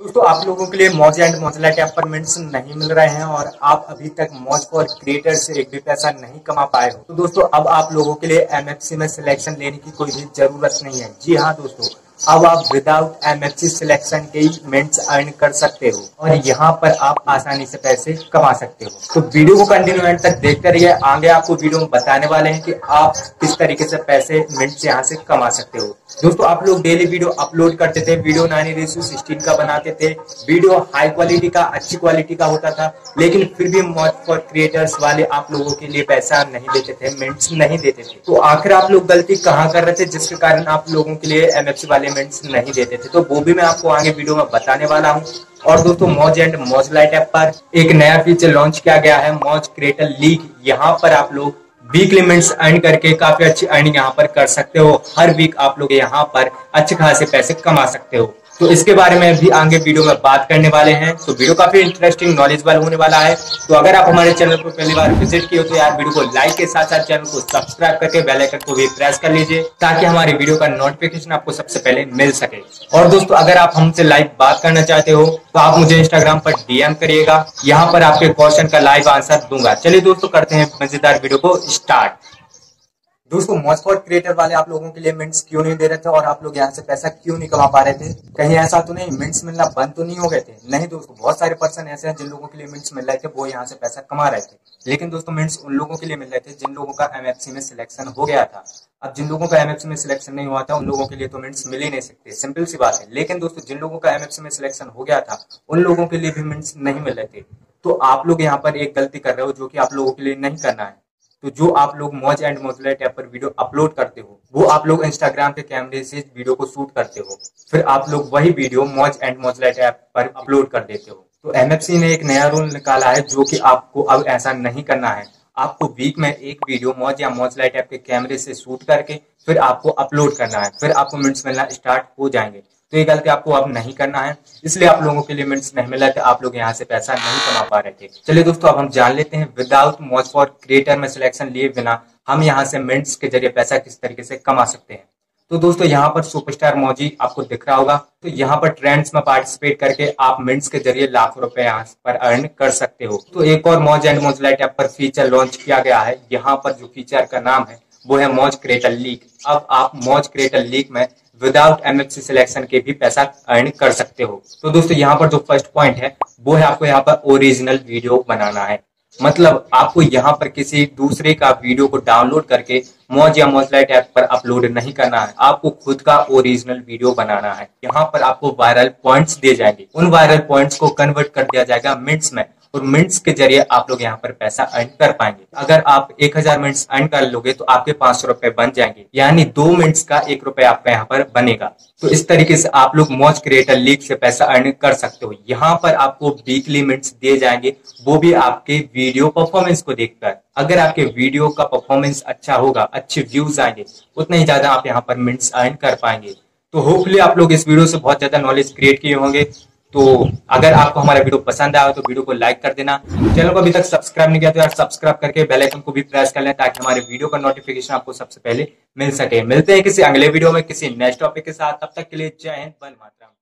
दोस्तों आप लोगों के लिए मौज एंड मौजलाइट ऐप पर मिंट्स नहीं मिल रहे हैं और आप अभी तक मौज और क्रिएटर से एक भी पैसा नहीं कमा पाए हो, तो दोस्तों अब आप लोगों के लिए एमएफसी में सिलेक्शन लेने की कोई भी जरूरत नहीं है। जी हाँ दोस्तों, अब आप विदाउट एमएफसी सिलेक्शन के ही मिंट्स अर्न कर सकते हो और यहाँ पर आप आसानी से पैसे कमा सकते हो। तो वीडियो को कंटिन्यू एंड तक देखते रहिए। आगे आपको वीडियो में बताने वाले हैं कि आप किस तरीके से पैसे मिंट्स यहाँ से कमा सकते हो। दोस्तों आप लोग डेली वीडियो अपलोड करते थे, वीडियो 9:16 का बनाते थे, वीडियो हाई क्वालिटी का, अच्छी क्वालिटी का होता था, लेकिन फिर भी मौज फॉर क्रिएटर्स वाले आप लोगों के लिए पैसा नहीं देते थे, मिंट्स नहीं देते थे। तो आखिर आप लोग गलती कहाँ कर रहे थे जिसके कारण आप लोगों के लिए एमएफसी वाले मिंट्स नहीं देते थे, तो वो भी मैं आपको आगे वीडियो में बताने वाला हूँ। और दोस्तों मौज एंड मौजलाइट ऐप पर एक नया फीचर लॉन्च किया गया है, मौज क्रिएटर लीग। यहाँ पर आप लोग वीकली मिंट्स अर्न करके काफी अच्छी अर्निंग यहाँ पर कर सकते हो। हर वीक आप लोग यहाँ पर अच्छे खासे पैसे कमा सकते हो, तो इसके बारे में भी आगे वीडियो में बात करने वाले हैं। तो वीडियो काफी इंटरेस्टिंग, नॉलेज वाला होने वाला है। तो अगर आप हमारे चैनल पर पहली बार विजिट किए हो तो यार वीडियो को लाइक के साथ साथ चैनल को सब्सक्राइब करके बेल आइकन को भी प्रेस कर लीजिए ताकि हमारे वीडियो का नोटिफिकेशन आपको सबसे पहले मिल सके। और दोस्तों अगर आप हमसे लाइव बात करना चाहते हो तो आप मुझे इंस्टाग्राम पर डीएम करिएगा, यहाँ पर आपके क्वेश्चन का लाइव आंसर दूंगा। चलिए दोस्तों करते हैं मजेदार वीडियो को स्टार्ट। दोस्तों मौज फॉर क्रिएटर वाले आप लोगों के लिए मिंट्स क्यों नहीं दे रहे थे और आप लोग यहाँ से पैसा क्यों नहीं कमा पा रहे थे? कहीं ऐसा तो नहीं मिंट्स मिलना बंद तो नहीं हो गए थे? नहीं दोस्तों, बहुत सारे पर्सन ऐसे हैं जिन लोगों के लिए मिंट्स मिल रहे थे, वो यहाँ से पैसा कमा रहे थे। लेकिन दोस्तों मिंट्स उन लोगों के लिए मिल रहे थे जिन लोगों का एमएफसी में सिलेक्शन हो गया था। अब जिन लोगों का एमएफसी में सिलेक्शन नहीं हुआ था उन लोगों के लिए तो मिंट्स मिल ही नहीं सकते, सिंपल सी बात है। लेकिन दोस्तों जिन लोगों का एमएफसी में सिलेक्शन हो गया था उन लोगों के लिए भी मिंट्स नहीं मिल रहे थे। तो आप लोग यहाँ पर एक गलती कर रहे हो जो कि आप लोगों के लिए नहीं करना है। तो जो आप लोग मौज एंड मौजलाइट ऐप पर वीडियो अपलोड करते हो वो आप लोग इंस्टाग्राम के कैमरे से वीडियो को शूट करते हो, फिर आप लोग वही video Moj and Moj Lite app पर अपलोड कर देते हो। तो एमएफसी ने एक नया रूल निकाला है जो कि आपको अब ऐसा नहीं करना है। आपको वीक में एक वीडियो मौज या मौजलाइट ऐप के कैमरे से शूट करके फिर आपको अपलोड करना है, फिर आपको मिनट्स मिलना स्टार्ट हो जाएंगे। तो ये गलती आपको अब नहीं करना है, इसलिए आप लोगों के लिए मिंट्स नहीं मिला था, आप लोग यहाँ से पैसा नहीं कमा पा रहे थे। चलिए दोस्तों अब हम जान लेते हैं विदाउट मौज फॉर क्रिएटर में सिलेक्शन लिए बिना हम यहाँ से मिंट्स के जरिए पैसा किस तरीके से कमा सकते हैं। तो दोस्तों यहाँ पर सुपरस्टार मौजी आपको दिख रहा होगा, तो यहाँ पर ट्रेंड्स में पार्टिसिपेट करके आप मिंट्स के जरिए लाखों रुपए यहाँ पर अर्न कर सकते हो। तो एक और मौज एंड मौजलाइट ऐप पर फीचर लॉन्च किया गया है, यहाँ पर जो फीचर का नाम है वो है मौज क्रिएटर लीग। अब आप मौज क्रिएटर लीग में विदाउट एमएफसी सिलेक्शन के भी पैसा अर्न कर सकते हो। तो दोस्तों यहाँ पर जो फर्स्ट पॉइंट है वो है आपको यहाँ पर ओरिजिनल वीडियो बनाना है, मतलब आपको यहाँ पर किसी दूसरे का वीडियो को डाउनलोड करके मौज या मौजलाइट ऐप पर अपलोड नहीं करना है, आपको खुद का ओरिजिनल वीडियो बनाना है। यहाँ पर आपको वायरल पॉइंट्स दिए जाएंगे, उन वायरल पॉइंट्स को कन्वर्ट कर दिया जाएगा मिंट्स में और मिंट्स के जरिए आप लोग यहाँ पर पैसा अर्न कर पाएंगे। अगर आप 1000 मिनट्स अर्न कर लोगे तो आपके 500 रुपए बन जाएंगे, यानी 2 मिनट्स का 1 रुपया आपका यहाँ पर बनेगा। तो इस तरीके से आप लोग मौज क्रिएटर लीग से पैसा अर्न कर सकते हो। यहाँ पर आपको वीकली मिनट्स दिए जाएंगे, वो भी आपके वीडियो परफॉर्मेंस को देखकर। अगर आपके वीडियो का परफॉर्मेंस अच्छा होगा, अच्छे व्यूज आएंगे, उतने ही ज्यादा आप यहाँ पर मिनट्स अर्न कर पाएंगे। तो होपफुली आप लोग इस वीडियो से बहुत ज्यादा नॉलेज क्रिएट किए होंगे। तो अगर आपको हमारा वीडियो पसंद आया तो वीडियो को लाइक कर देना, चैनल को अभी तक सब्सक्राइब नहीं किया तो यार सब्सक्राइब करके बेल आइकन को भी प्रेस कर लें ताकि हमारे वीडियो का नोटिफिकेशन आपको सबसे पहले मिल सके। मिलते हैं किसी अगले वीडियो में किसी नेक्स्ट टॉपिक के साथ, तब तक के लिए जय हिंद, वंदे मातरम।